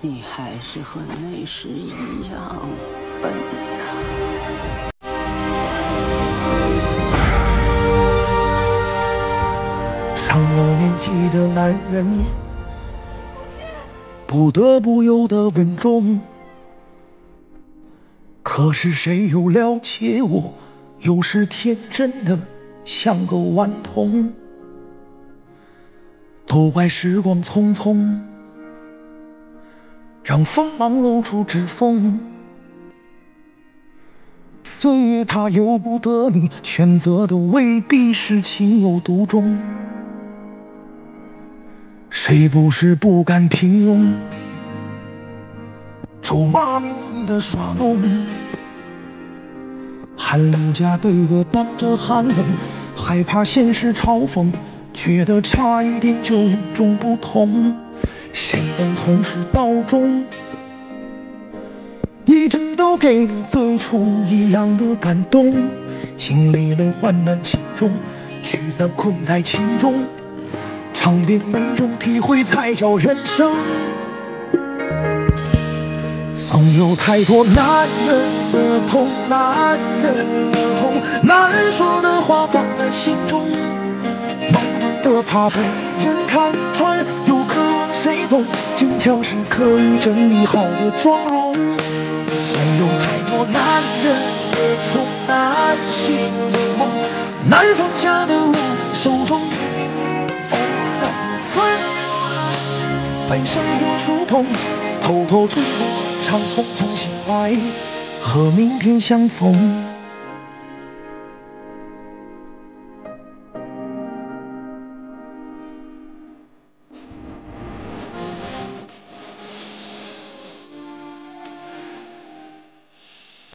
你还是和那时一样笨呐。 上了年纪的男人，不得不有的稳重。可是谁又了解我？有时天真的像个顽童。都怪时光匆匆，让锋芒露出指缝。岁月它由不得你选择的，未必是情有独钟。 谁不是不甘平庸，咒骂命的耍弄？寒冷家对歌伴着寒冷，害怕现实嘲讽，觉得差一点就与众不同。谁能从始到终，一直都给你最初一样的感动？经历了患难其中，聚散困在其中。 尝遍每种体会，才叫人生。总有太多男人的痛，男人的痛，男人说的话放在心中，慢慢的怕被人看穿，又渴望谁懂？坚强是可以整理好的妆容。总有太多男人的痛，男性的梦，难放下的握在手中。 被生活触碰，偷偷坠落，常从中醒来，和明天相逢。